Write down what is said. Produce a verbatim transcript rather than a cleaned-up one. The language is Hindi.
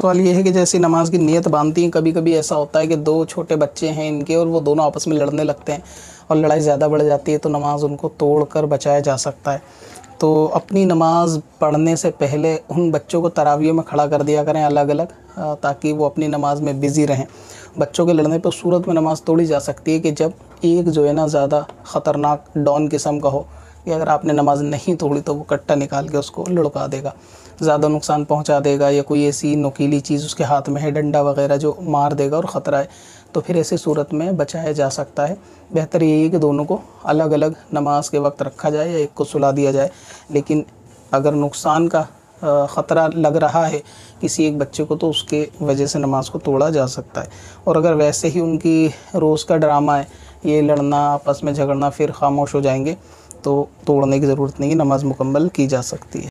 सवाल ये है कि जैसे नमाज की नियत बांधती हैं, कभी कभी ऐसा होता है कि दो छोटे बच्चे हैं इनके और वो दोनों आपस में लड़ने लगते हैं और लड़ाई ज़्यादा बढ़ जाती है, तो नमाज उनको तोड़कर बचाया जा सकता है। तो अपनी नमाज पढ़ने से पहले उन बच्चों को तरावियों में खड़ा कर दिया करें अलग अलग, ताकि वो अपनी नमाज में बिज़ी रहें। बच्चों के लड़ने पर सूरत में नमाज तोड़ी जा सकती है कि जब एक जो है ना ज़्यादा ख़तरनाक डॉन किस्म का हो, कि अगर आपने नमाज नहीं तोड़ी तो वो कट्टा निकाल के उसको लुढ़का देगा, ज़्यादा नुकसान पहुंचा देगा, या कोई ऐसी नुकीली चीज़ उसके हाथ में है, डंडा वगैरह जो मार देगा और ख़तरा है, तो फिर ऐसी सूरत में बचाया जा सकता है। बेहतर यही है कि दोनों को अलग अलग नमाज के वक्त रखा जाए या एक को सुला दिया जाए। लेकिन अगर नुकसान का ख़तरा लग रहा है किसी एक बच्चे को, तो उसके वजह से नमाज़ को तोड़ा जा सकता है। और अगर वैसे ही उनकी रोज़ का ड्रामा है, ये लड़ना आपस में झगड़ना, फिर खामोश हो जाएंगे, तो तोड़ने की ज़रूरत नहीं है, नमाज़ मुकम्मल की जा सकती है।